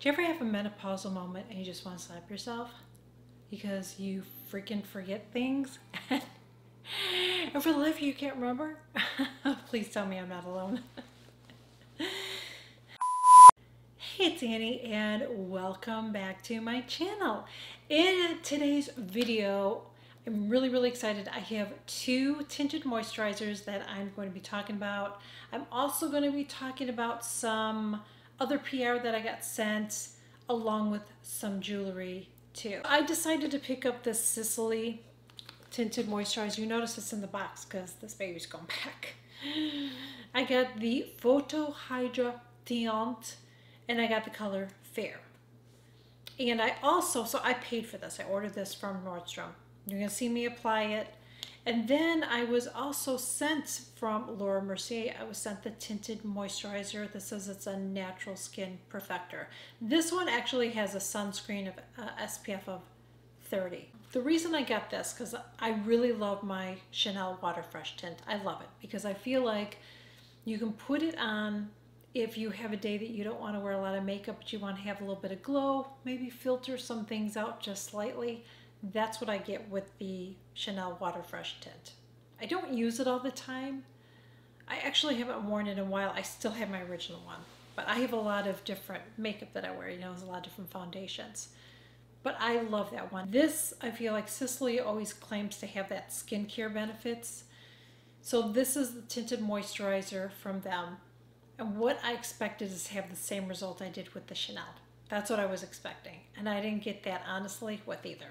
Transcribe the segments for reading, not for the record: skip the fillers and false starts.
Do you ever have a menopausal moment and you just want to slap yourself because you freaking forget things and for the life you can't remember? Please tell me I'm not alone. Hey, it's Annie and welcome back to my channel. In today's video, I'm really excited. I have two tinted moisturizers that I'm going to be talking about. I'm also going to be talking about some other PR that I got sent along with some jewelry too. I decided to pick up this Sisley tinted moisturizer. You notice it's in the box because this baby's gone back. I got the Photohydra Tiant and I got the color Fair. And I also, so I paid for this. I ordered this from Nordstrom. You're gonna see me apply it. And then I was also sent from Laura Mercier, I was sent the tinted moisturizer. This says it's a natural skin perfector. This one actually has a sunscreen of SPF of 30. The reason I got this, because I really love my Chanel Water Fresh tint. I love it because I feel like you can put it on if you have a day that you don't want to wear a lot of makeup, but you want to have a little bit of glow, maybe filter some things out just slightly. That's what I get with the Chanel Water Fresh tint. I don't use it all the time. I actually haven't worn it in a while. I still have my original one, but I have a lot of different makeup that I wear, you know, there's a lot of different foundations. But I love that one. This, I feel like Sisley always claims to have that skincare benefits. So this is the tinted moisturizer from them. And what I expected is to have the same result I did with the Chanel. That's what I was expecting. And I didn't get that honestly with either.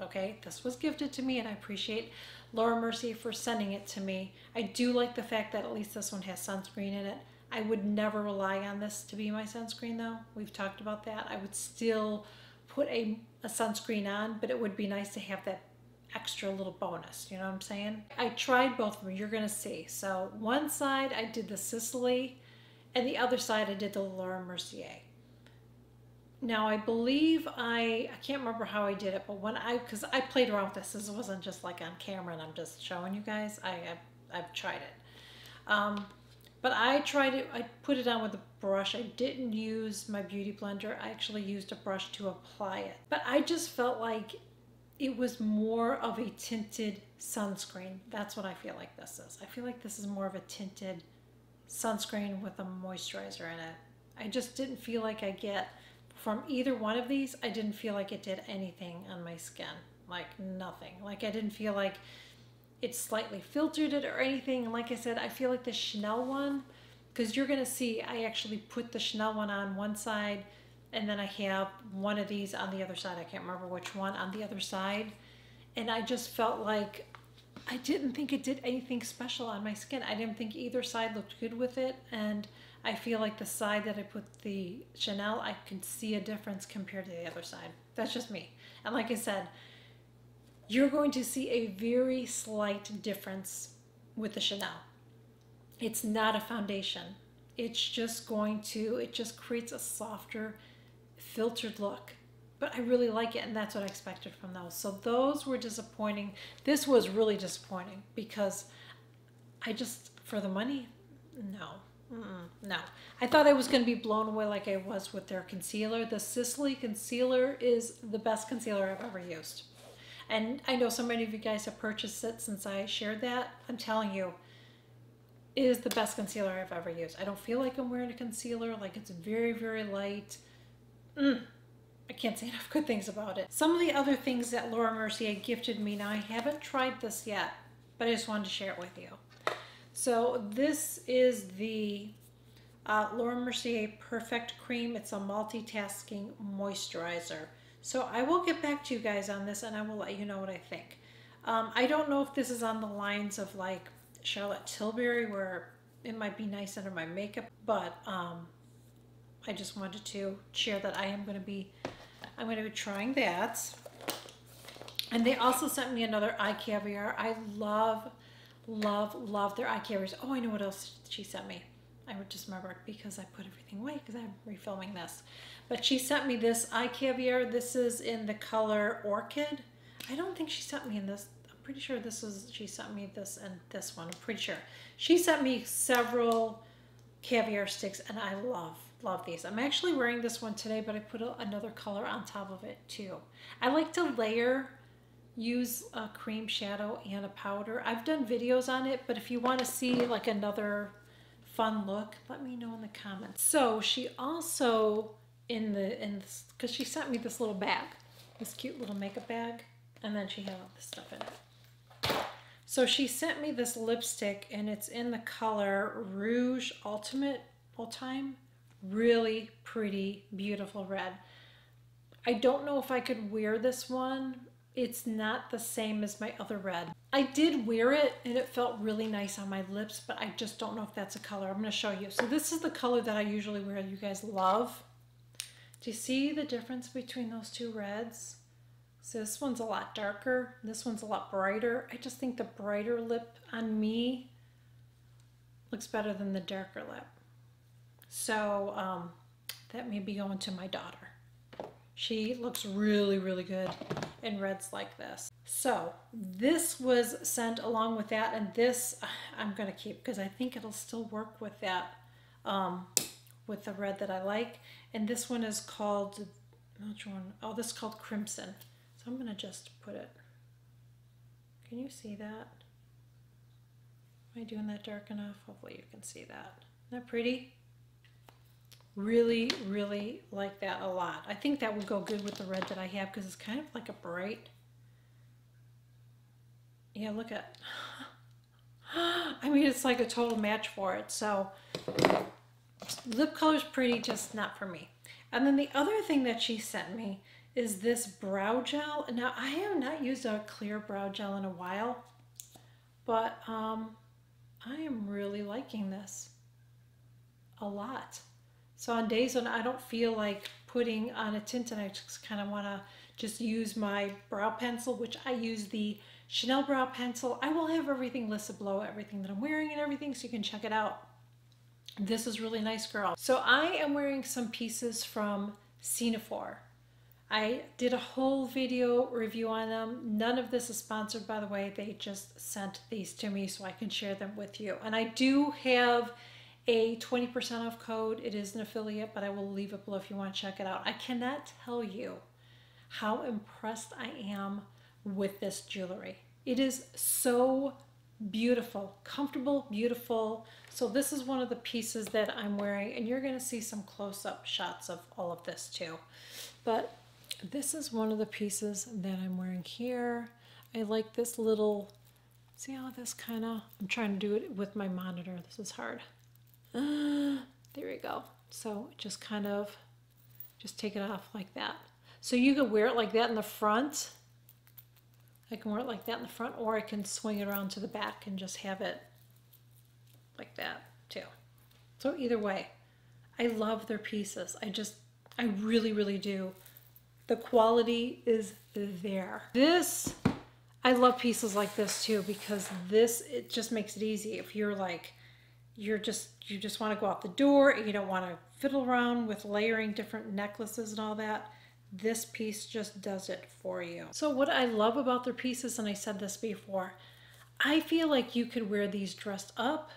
Okay, this was gifted to me and I appreciate Laura Mercier for sending it to me. I do like the fact that at least this one has sunscreen in it. I would never rely on this to be my sunscreen though. We've talked about that. I would still put a sunscreen on, but it would be nice to have that extra little bonus, you know what I'm saying? I tried both of them, you're gonna see. So one side I did the Sisley and the other side I did the Laura Mercier. Now I believe I can't remember how I did it, but when because I played around with this. This wasn't just like on camera and I'm just showing you guys. I've tried it. But I tried it, I put it on with a brush. I didn't use my beauty blender. I actually used a brush to apply it. But I just felt like it was more of a tinted sunscreen. That's what I feel like this is. I feel like this is more of a tinted sunscreen with a moisturizer in it. I just didn't feel like I get from either one of these, I didn't feel like it did anything on my skin, like nothing. Like I didn't feel like it slightly filtered it or anything. And like I said, I feel like the Chanel one, because you're gonna see, I actually put the Chanel one on one side and then I have one of these on the other side. I can't remember which one on the other side. And I just felt like, I didn't think it did anything special on my skin. I didn't think either side looked good with it. And I feel like the side that I put the Chanel, I can see a difference compared to the other side. That's just me. And like I said, you're going to see a very slight difference with the Chanel. It's not a foundation. It's just going to, it just creates a softer, filtered look. But I really like it and that's what I expected from those. So those were disappointing. This was really disappointing because I just, for the money, no. No, I thought I was going to be blown away like I was with their concealer. The Sisley concealer is the best concealer I've ever used. And I know so many of you guys have purchased it since I shared that. I'm telling you, it is the best concealer I've ever used. I don't feel like I'm wearing a concealer. Like it's very light. I can't say enough good things about it. Some of the other things that Laura Mercier gifted me. Now I haven't tried this yet, but I just wanted to share it with you. So this is the Laura Mercier Perfect Cream. It's a multitasking moisturizer. So I will get back to you guys on this and I will let you know what I think. I don't know if this is on the lines of like Charlotte Tilbury where it might be nice under my makeup, but I just wanted to share that I am gonna be, I'm gonna be trying that. And they also sent me another Eye Caviar. I love their eye caviars. Oh, I know what else she sent me. I would just remember it because I put everything away because I'm refilming this. But she sent me this Eye Caviar. This is in the color Orchid. I don't think she sent me in this. I'm pretty sure this was, she sent me this and this one. I'm pretty sure. She sent me several caviar sticks and I love Love these. I'm actually wearing this one today, but I put another color on top of it too. I like to layer, use a cream shadow and a powder. I've done videos on it, but if you want to see like another fun look, let me know in the comments. So she also, because she sent me this little bag, this cute little makeup bag, and then she had all this stuff in it. So she sent me this lipstick, and it's in the color Rouge Ultime. Really pretty, beautiful red. I don't know if I could wear this one. It's not the same as my other red. I did wear it and it felt really nice on my lips, but I just don't know if that's a color. I'm gonna show you. So this is the color that I usually wear, you guys love. Do you see the difference between those two reds? So this one's a lot darker, this one's a lot brighter. I just think the brighter lip on me looks better than the darker lip. So that may be going to my daughter. She looks really, really good in reds like this. So this was sent along with that, and this I'm gonna keep because I think it'll still work with that, with the red that I like. And this one is called, which one? Oh, this is called Crimson. So I'm gonna just put it. Can you see that? Am I doing that dark enough? Hopefully you can see that. Isn't that pretty? Really, really like that a lot. I think that would go good with the red that I have because it's kind of like a bright. Yeah, look at, I mean, it's like a total match for it. So lip color is pretty, just not for me. And then the other thing that she sent me is this brow gel. Now, I have not used a clear brow gel in a while, but I am really liking this a lot. So on days when I don't feel like putting on a tint and I just kind of want to just use my brow pencil, which I use the Chanel brow pencil. I will have everything listed below, everything that I'm wearing and everything, so you can check it out. This is really nice, girl. So I am wearing some pieces from Ciunofor. I did a whole video review on them. None of this is sponsored, by the way. They just sent these to me so I can share them with you. And I do have a 20% off code. It is an affiliate, but I will leave it below if you want to check it out. I cannot tell you how impressed I am with this jewelry. It is so beautiful, comfortable, beautiful. So this is one of the pieces that I'm wearing, and you're going to see some close-up shots of all of this too. But this is one of the pieces that I'm wearing here. I like this little, see how this kind of, I'm trying to do it with my monitor. This is hard. There we go. So just kind of just take it off like that. So you can wear it like that in the front. I can wear it like that in the front, or I can swing it around to the back and just have it like that too. So either way, I love their pieces. I really, really do. The quality is there. This, I love pieces like this too, because this, it just makes it easy. If you're like, you just want to go out the door and you don't want to fiddle around with layering different necklaces and all that, this piece just does it for you. So what I love about their pieces, and I said this before, I feel like you could wear these dressed up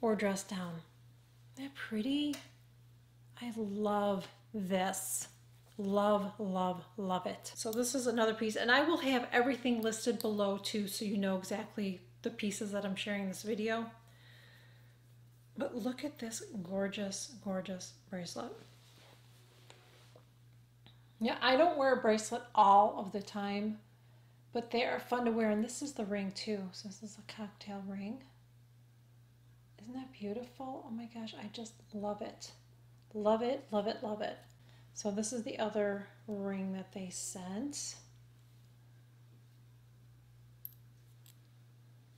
or dressed down. Isn't that pretty? I love this. Love, love, love it. So this is another piece, and I will have everything listed below too, so you know exactly the pieces that I'm sharing in this video. But look at this gorgeous, gorgeous bracelet. Yeah, I don't wear a bracelet all of the time, but they are fun to wear. And this is the ring too. So this is a cocktail ring. Isn't that beautiful? Oh my gosh, I just love it. Love it, love it, love it. So this is the other ring that they sent.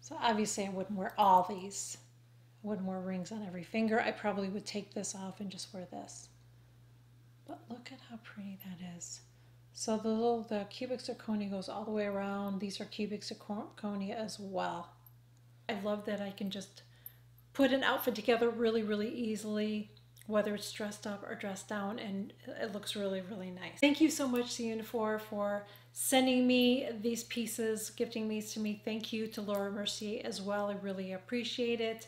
So obviously I wouldn't wear all these. I wouldn't wear rings on every finger. I probably would take this off and just wear this. But look at how pretty that is. So the Cubic Zirconia goes all the way around. These are Cubic Zirconia as well. I love that I can just put an outfit together really, really easily, whether it's dressed up or dressed down, and it looks really, really nice. Thank you so much, Ciunofor, for sending me these pieces, gifting these to me. Thank you to Laura Mercier as well. I really appreciate it.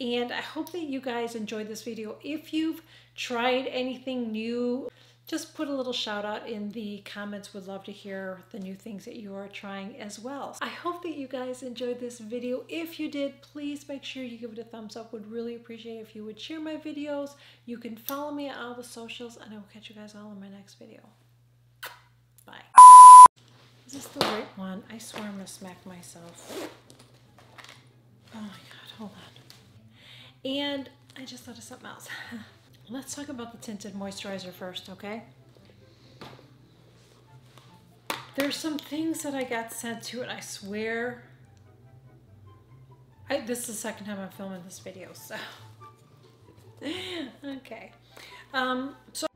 And I hope that you guys enjoyed this video. If you've tried anything new, just put a little shout out in the comments. Would love to hear the new things that you are trying as well. I hope that you guys enjoyed this video. If you did, please make sure you give it a thumbs up. Would really appreciate it if you would share my videos. You can follow me on all the socials, and I will catch you guys all in my next video. Bye. Is this the right one? I swear I'm gonna smack myself. Oh my God, hold on. And I just thought of something else. Let's talk about the tinted moisturizer first, okay? There's some things that I got sent to, and I swear, this is the second time I'm filming this video, so. Okay. So